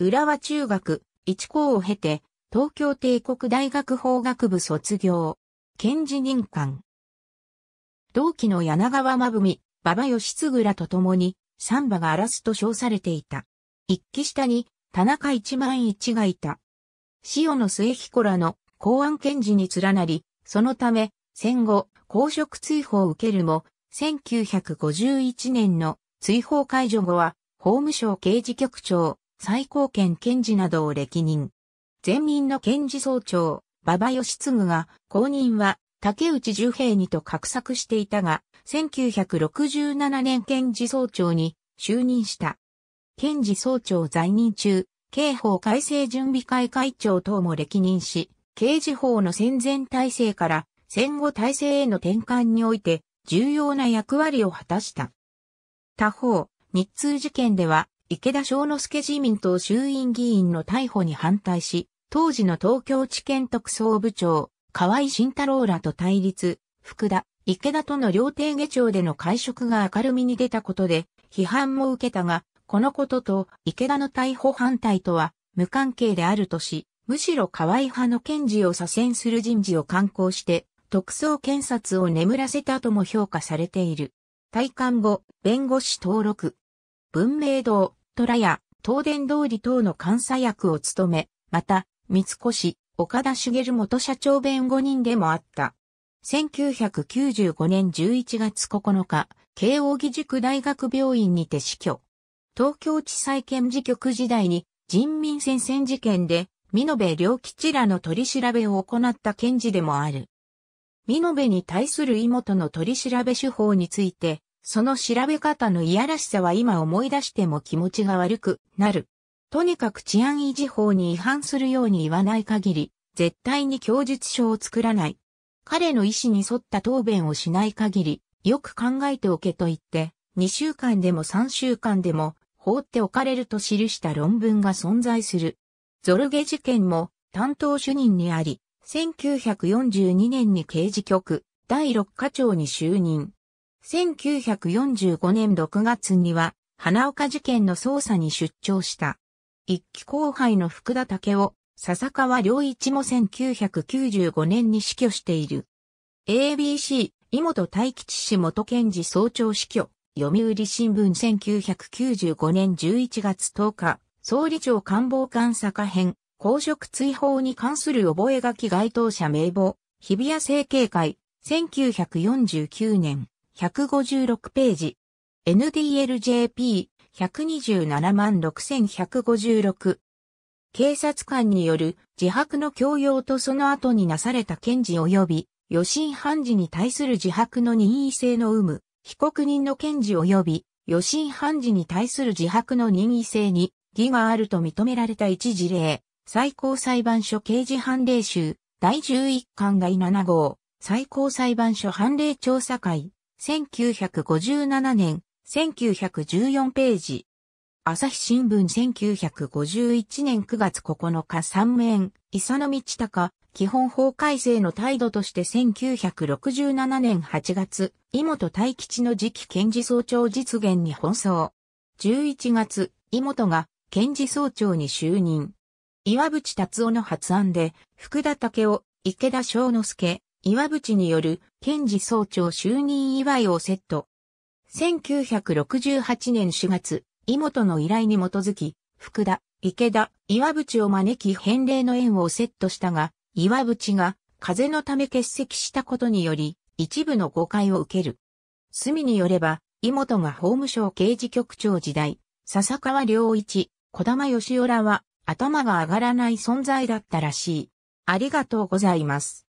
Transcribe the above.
浦和中学、一高を経て、東京帝国大学法学部卒業。検事任官。同期の柳川真文、馬場義次らと共に、三馬が荒らすと称されていた。一期下に、田中一万一がいた。塩野末彦らの公安検事に連なり、そのため、戦後、公職追放を受けるも、1951年の追放解除後は、法務省刑事局長、最高検検事などを歴任。前任の検事総長、馬場義次が、後任は、竹内十平にと画策していたが、1967年検事総長に就任した。検事総長在任中、刑法改正準備会会長等も歴任し、刑事法の戦前体制から戦後体制への転換において重要な役割を果たした。他方、日通事件では池田正之助自民党衆院議員の逮捕に反対し、当時の東京地検特捜部長、河合慎太郎らと対立、福田、池田との料亭下町での会食が明るみに出たことで批判も受けたが、このことと池田の逮捕反対とは無関係であるとし、むしろ河合派の検事を左遷する人事を敢行して、特捜検察を眠らせたとも評価されている。退官後、弁護士登録。文明堂、虎屋、東電通り等の監査役を務め、また、三越、岡田茂元社長弁護人でもあった。1995年11月9日、慶應義塾大学病院にて死去。東京地裁検事局時代に人民戦線事件で、美濃部良吉らの取り調べを行った検事でもある。美濃部に対する妹の取り調べ手法について、その調べ方のいやらしさは今思い出しても気持ちが悪くなる。とにかく治安維持法に違反するように言わない限り、絶対に供述書を作らない。彼の意思に沿った答弁をしない限り、よく考えておけと言って、2週間でも3週間でも放っておかれると記した論文が存在する。ゾルゲ事件も担当主任にあり、1942年に刑事局第6課長に就任。1945年6月には、花岡事件の捜査に出張した。一期後輩の福田武夫、笹川良一も1995年に死去している。ABC、井本大吉氏元検事総長死去。読売新聞1995年11月10日。総理庁官房監査課編、公職追放に関する覚書該当者名簿、日比谷成蹊会、1949年、156ページ。NDLJP、1276156。警察官による自白の強要とその後になされた検事及び、予審判事に対する自白の任意性の有無、被告人の検事及び、予審判事に対する自白の任意性に、義があると認められた一事例、最高裁判所刑事判例集、第11巻第7号、最高裁判所判例調査会、1957年、1914ページ。朝日新聞1951年9月9日三面、伊佐野道隆、基本法改正の態度として1967年8月、井本大吉の次期検事総長実現に奔走。11月、井本が、検事総長に就任。岩渕達夫の発案で、福田武夫、池田正之助、岩渕による、検事総長就任祝いをセット。1968年4月、井本の依頼に基づき、福田、池田、岩渕を招き返礼の宴をセットしたが、岩渕が、風のため欠席したことにより、一部の誤解を受ける。隅によれば、井本が法務省刑事局長時代、笹川良一、児玉義男は頭が上がらない存在だったらしい。ありがとうございます。